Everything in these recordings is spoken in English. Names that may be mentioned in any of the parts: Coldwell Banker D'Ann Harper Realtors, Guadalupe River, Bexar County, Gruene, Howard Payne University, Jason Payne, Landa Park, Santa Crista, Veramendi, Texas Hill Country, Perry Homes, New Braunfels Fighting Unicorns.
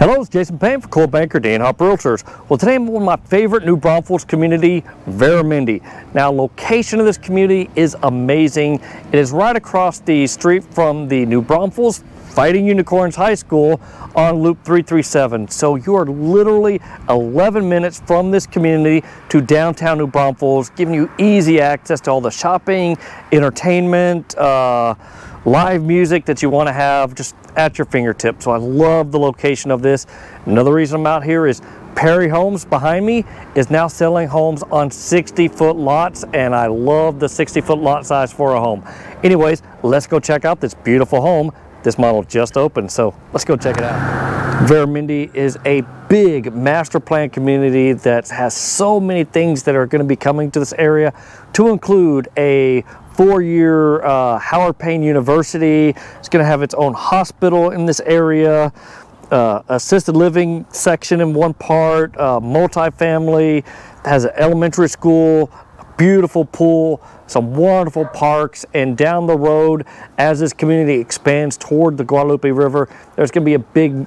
Hello, it's Jason Payne for Coldwell Banker D'Ann Harper Realtors. Well, today I'm in my favorite New Braunfels community, Veramendi. Now, location of this community is amazing. It is right across the street from the New Braunfels Fighting Unicorns High School on Loop 337. So you are literally 11 minutes from this community to downtown New Braunfels, giving you easy access to all the shopping, entertainment, live music that you want to have just at your fingertips. So I love the location of this. Another reason I'm out here is Perry Homes behind me is now selling homes on 60-foot lots, and I love the 60-foot lot size for a home. Anyways, let's go check out this beautiful home. This model just opened, so let's go check it out. Veramendi is a big master plan community that has so many things that are going to be coming to this area, to include a four-year Howard Payne University. It's going to have its own hospital in this area, assisted living section in one part, multifamily, has an elementary school, beautiful pool, some wonderful parks, and down the road as this community expands toward the Guadalupe River, there's going to be a big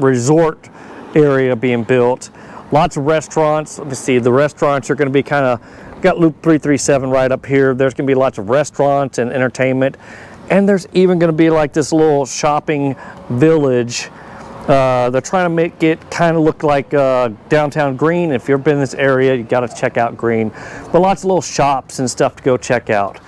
resort area being built. Lots of restaurants. Let me see, the restaurants are going to be kind of, got Loop 337 right up here. There's going to be lots of restaurants and entertainment, and there's even going to be like this little shopping village. They're trying to make it kind of look like downtown Gruene. If you've been in this area, you got to check out Gruene. But lots of little shops and stuff to go check out.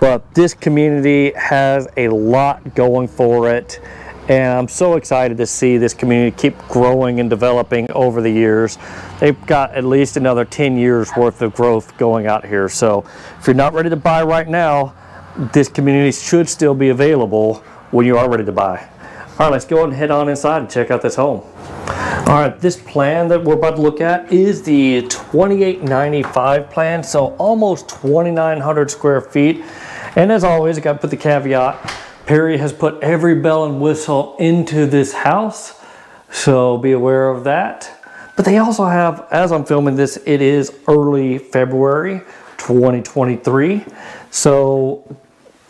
But this community has a lot going for it, and I'm so excited to see this community keep growing and developing over the years. They've got at least another 10 years worth of growth going out here. So if you're not ready to buy right now, this community should still be available when you are ready to buy. All right, let's go ahead and head on inside and check out this home. All right, this plan that we're about to look at is the 2895 plan, so almost 2,900 square feet. And as always, I gotta put the caveat, Perry has put every bell and whistle into this house, so be aware of that. But they also have, as I'm filming this, it is early February 2023. So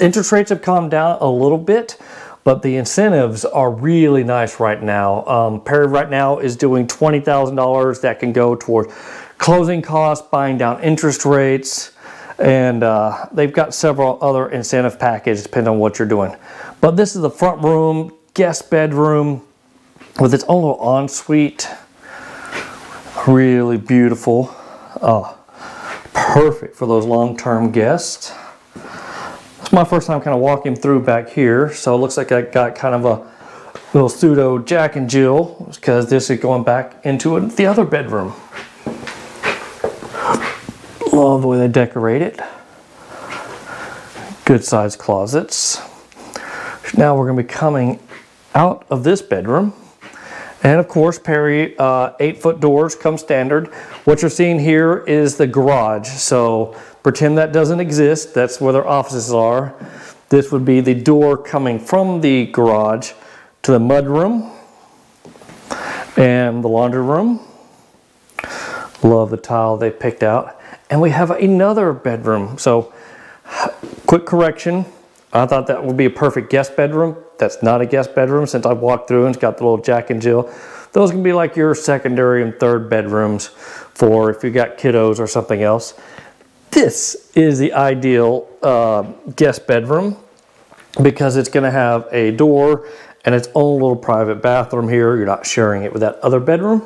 interest rates have calmed down a little bit, but the incentives are really nice right now. Perry right now is doing $20,000 that can go toward closing costs, buying down interest rates, and they've got several other incentive packages depending on what you're doing. But this is the front room, guest bedroom with its own little ensuite. Really beautiful. Oh, perfect for those long-term guests. It's my first time kind of walking through back here, so it looks like I got kind of a little pseudo Jack and Jill, because this is going back into the other bedroom. Love the way they decorate it. Good sized closets. Now we're going to be coming out of this bedroom. And of course, Perry 8-foot doors come standard. What you're seeing here is the garage. So pretend that doesn't exist. That's where their offices are. This would be the door coming from the garage to the mudroom and the laundry room. Love the tile they picked out. And we have another bedroom. So quick correction. I thought that would be a perfect guest bedroom. That's not a guest bedroom, since I walked through and it's got the little Jack and Jill. Those can be like your secondary and third bedrooms for if you got kiddos or something else. This is the ideal guest bedroom because it's going to have a door and its own little private bathroom here. You're not sharing it with that other bedroom.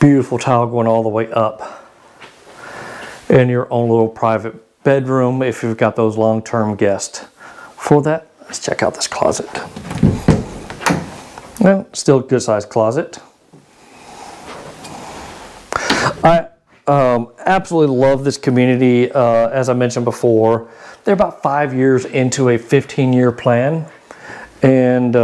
Beautiful tile going all the way up. And your own little private bedroom if you've got those long-term guests. For that, let's check out this closet. Well, still a good sized closet. I absolutely love this community. As I mentioned before, they're about 5 years into a 15-year plan. And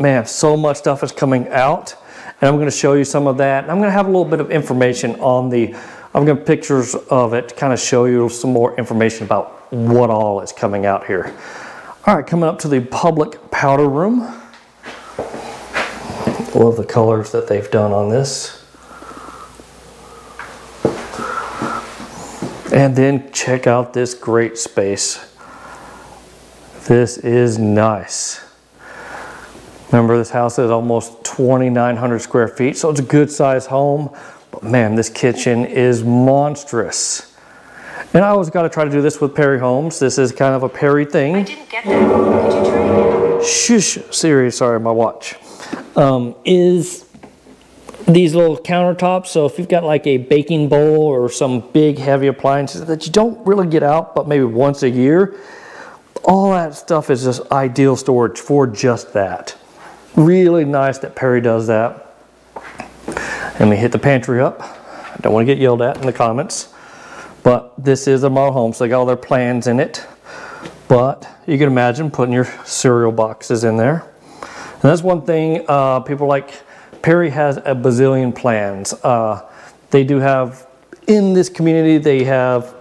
man, so much stuff is coming out. And I'm going to show you some of that. And I'm going to have a little bit of information on the, I'm going to pictures of it to kind of show you some more information about what all is coming out here. All right, coming up to the public powder room. Love the colors that they've done on this. And then check out this great space. This is nice. Remember, this house is almost 2,900 square feet, so it's a good size home, but man, this kitchen is monstrous. And I always got to try to do this with Perry Homes. This is kind of a Perry thing. I didn't get that. Could you turn it down? Shush, Siri, sorry, my watch. Is these little countertops, so if you've got like a baking bowl or some big heavy appliances that you don't really get out but maybe once a year, all that stuff is just ideal storage for just that. Really nice that Perry does that. And we hit the pantry up. I don't want to get yelled at in the comments, but this is a model home, so they got all their plans in it. But you can imagine putting your cereal boxes in there. And that's one thing people like, Perry has a bazillion plans. They do have, in this community, they have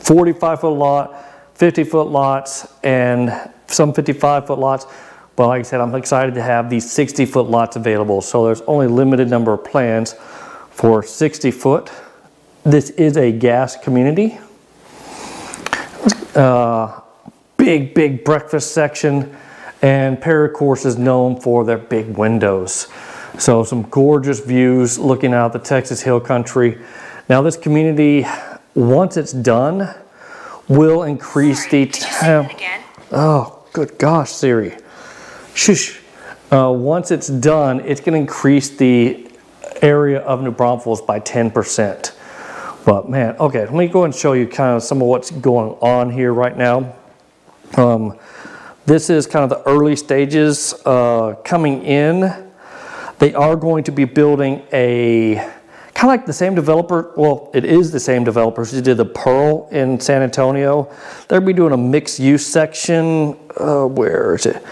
45-foot lot, 50-foot lots, and some 55-foot lots. But like I said, I'm excited to have these 60-foot lots available. So there's only a limited number of plans for 60-foot. This is a gas community. Big, big breakfast section. And Perry, of course, is known for their big windows. So some gorgeous views looking out the Texas Hill Country. Now this community, once it's done, will increase the... Oh, good gosh, Siri. Shush. Once it's done, it's going to increase the area of New Braunfels by 10%. But man, okay, let me go and show you kind of some of what's going on here right now. This is kind of the early stages coming in. They are going to be building a, kind of like the same developer, well, it is the same developer. She did the Pearl in San Antonio. They'll be doing a mixed use section. Where is it?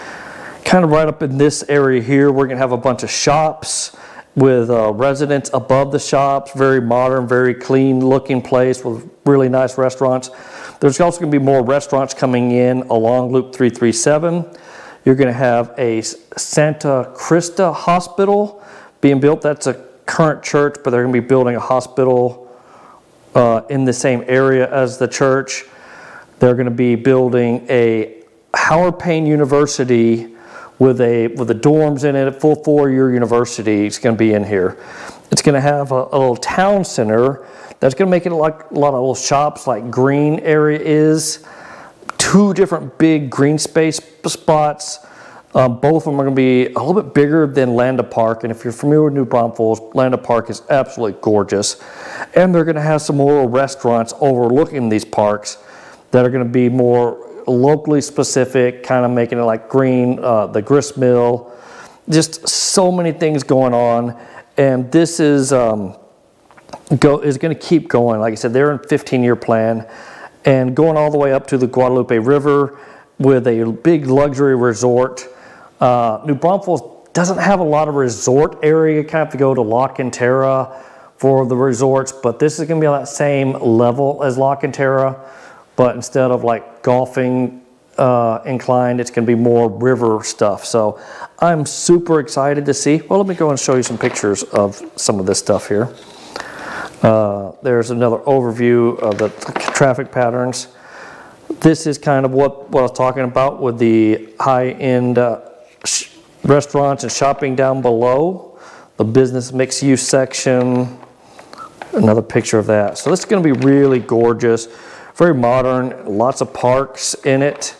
Kind of right up in this area here. We're gonna have a bunch of shops with residents above the shops, very modern, very clean looking place with really nice restaurants. There's also going to be more restaurants coming in along Loop 337. You're going to have a Santa Crista Hospital being built. That's a current church, but they're going to be building a hospital in the same area as the church. They're going to be building a Howard Payne University with the dorms in it, a full four-year university. It's going to be in here. It's going to have a little town center. That's going to make it like a lot of little shops like Gruene area is. Two different big green space spots. Both of them are going to be a little bit bigger than Landa Park. And if you're familiar with New Braunfels, Landa Park is absolutely gorgeous. And they're going to have some more restaurants overlooking these parks that are going to be more locally specific, kind of making it like Gruene, the grist mill. Just so many things going on. And this is going to keep going. Like I said, they're in 15-year plan and going all the way up to the Guadalupe River with a big luxury resort. New Braunfels doesn't have a lot of resort area. You kind of have to go to Lock and Terra for the resorts, but this is going to be on that same level as Lock and Terra, but instead of like golfing inclined, it's going to be more river stuff. So I'm super excited to see. Well, let me go and show you some pictures of some of this stuff here. There's another overview of the traffic patterns. This is kind of what I was talking about with the high-end restaurants and shopping down below. The business mixed-use section. Another picture of that. So this is going to be really gorgeous. Very modern. Lots of parks in it.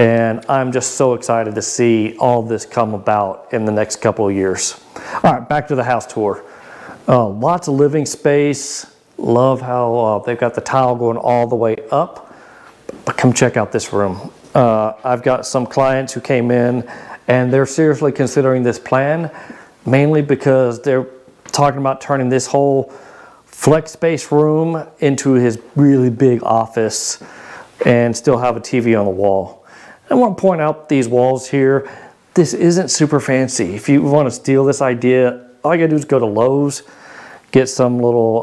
And I'm just so excited to see all this come about in the next couple of years. All right, back to the house tour. Lots of living space. Love how they've got the tile going all the way up. But come check out this room. I've got some clients who came in and they're seriously considering this plan, mainly because they're talking about turning this whole flex space room into his really big office and still have a TV on the wall. I want to point out these walls here. This isn't super fancy. If you want to steal this idea, all you gotta do is go to Lowe's, get some little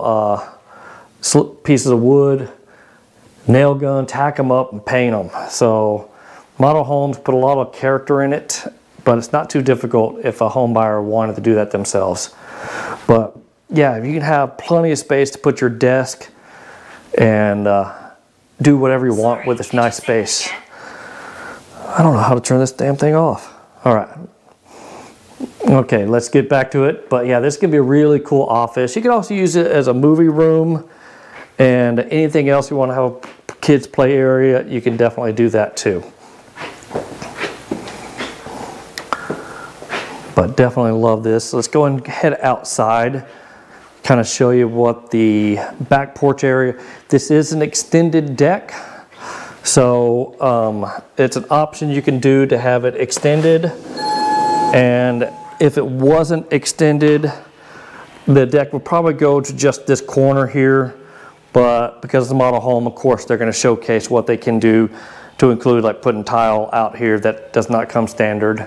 pieces of wood, nail gun, tack them up and paint them. So model homes put a lot of character in it, but it's not too difficult if a home buyer wanted to do that themselves. But yeah, you can have plenty of space to put your desk and do whatever you want with this nice space. I don't know how to turn this damn thing off. All right. Okay, let's get back to it. But yeah, this can be a really cool office. You can also use it as a movie room and anything else you want to have a kids play area, you can definitely do that too. But definitely love this. Let's go and head outside, kind of show you what the back porch area. This is an extended deck. So it's an option you can do to have it extended. And if it wasn't extended, the deck would probably go to just this corner here. But because it's a model home, of course, they're going to showcase what they can do to include like putting tile out here that does not come standard.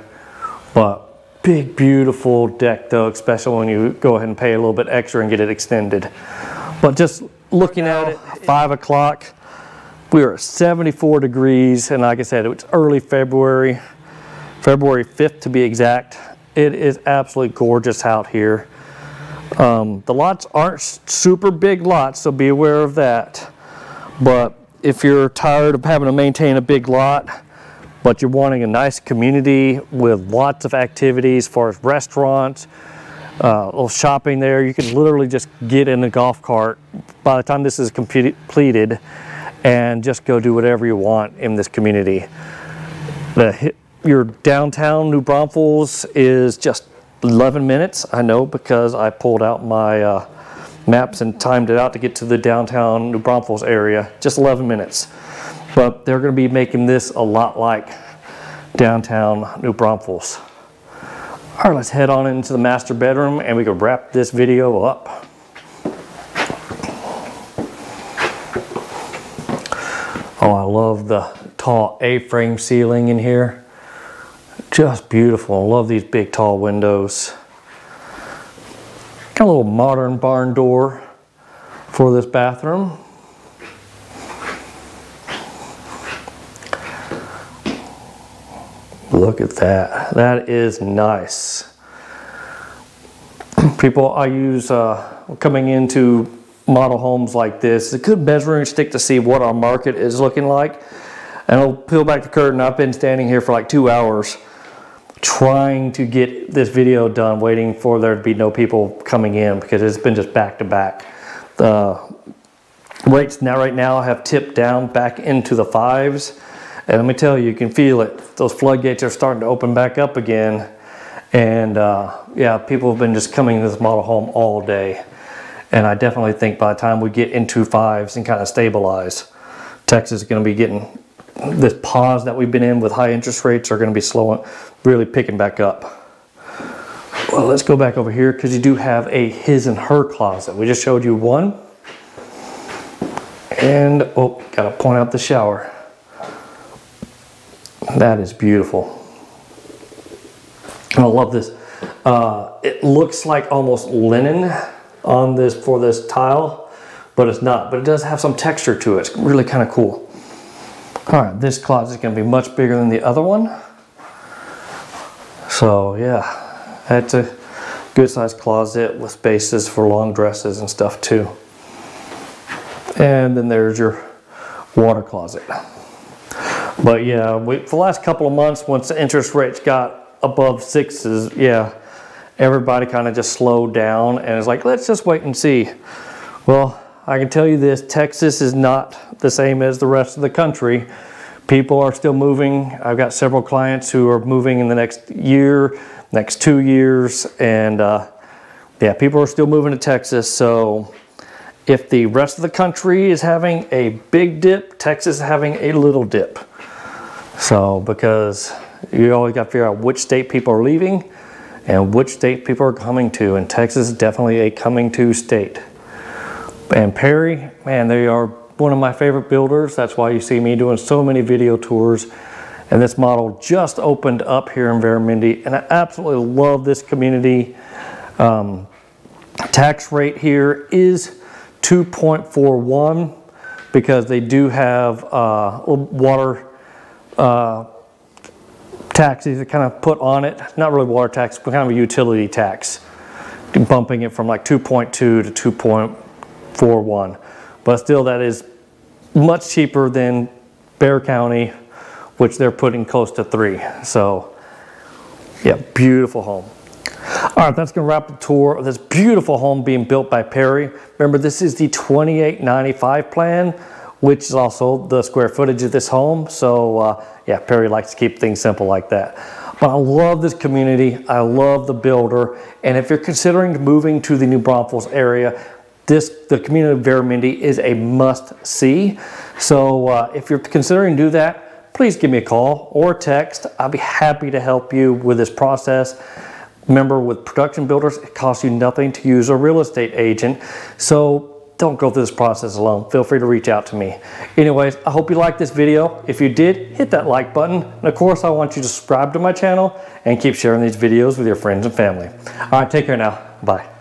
But big, beautiful deck though, especially when you go ahead and pay a little bit extra and get it extended. But just looking at it, 5 o'clock, we are at 74 degrees. And like I said, it's early February, February 5th to be exact. It is absolutely gorgeous out here. The lots aren't super big lots, so be aware of that. But if you're tired of having to maintain a big lot, but you're wanting a nice community with lots of activities as far as restaurants, a little shopping there, you can literally just get in a golf cart by the time this is completed and just go do whatever you want in this community. Your downtown New Braunfels is just 11 minutes. I know because I pulled out my maps and timed it out to get to the downtown New Braunfels area, just 11 minutes. But they're going to be making this a lot like downtown New Braunfels. All right, let's head on into the master bedroom and we can wrap this video up. Oh, I love the tall A-frame ceiling in here. Just beautiful. I love these big, tall windows. Got a little modern barn door for this bathroom. Look at that. That is nice. People I use coming into model homes like this, it's a good measuring stick to see what our market is looking like. And I'll peel back the curtain. I've been standing here for like 2 hours trying to get this video done, waiting for there to be no people coming in because it's been just back to back. The rates now right now have tipped down back into the fives. And let me tell you, you can feel it. Those floodgates are starting to open back up again. And yeah, people have been just coming to this model home all day. And I definitely think by the time we get into fives and kind of stabilize, Texas is going to be getting this pause that we've been in with high interest rates are going to be slowing, really picking back up. Well, let's go back over here because you do have a his and her closet. We just showed you one. And, oh, got to point out the shower. That is beautiful. I love this. It looks like almost linen on this for this tile, but it's not. But it does have some texture to it. It's really kind of cool. All right, this closet is going to be much bigger than the other one. So yeah, that's a good sized closet with spaces for long dresses and stuff too. And then there's your water closet. But yeah, for the last couple of months, once the interest rates got above sixes, yeah, everybody kind of just slowed down and it's like, let's just wait and see. Well, I can tell you this, Texas is not the same as the rest of the country. People are still moving. I've got several clients who are moving in the next year, next 2 years, and yeah, people are still moving to Texas. So if the rest of the country is having a big dip, Texas is having a little dip. So, because you always got to figure out which state people are leaving and which state people are coming to. And Texas is definitely a coming to state. And Perry, man, they are one of my favorite builders. That's why you see me doing so many video tours. And this model just opened up here in Veramendi. And I absolutely love this community. Tax rate here is 2.41 because they do have water taxes that kind of put on it. Not really water tax, but kind of a utility tax. Bumping it from like 2.2 to 2.41. But still, that is much cheaper than Bexar County, which they're putting close to 3. So Yeah, beautiful home. All right, that's going to wrap the tour of this beautiful home being built by Perry. Remember, this is the 2895 plan, which is also the square footage of this home. So yeah, Perry likes to keep things simple like that. But I love this community. I love the builder. And if you're considering moving to the New Braunfels area, the community of Veramendi is a must-see. So if you're considering do that, please give me a call or text. I'll be happy to help you with this process. Remember, with production builders, it costs you nothing to use a real estate agent. So don't go through this process alone. Feel free to reach out to me. Anyways, I hope you liked this video. If you did, hit that like button. And of course, I want you to subscribe to my channel and keep sharing these videos with your friends and family. All right, take care now. Bye.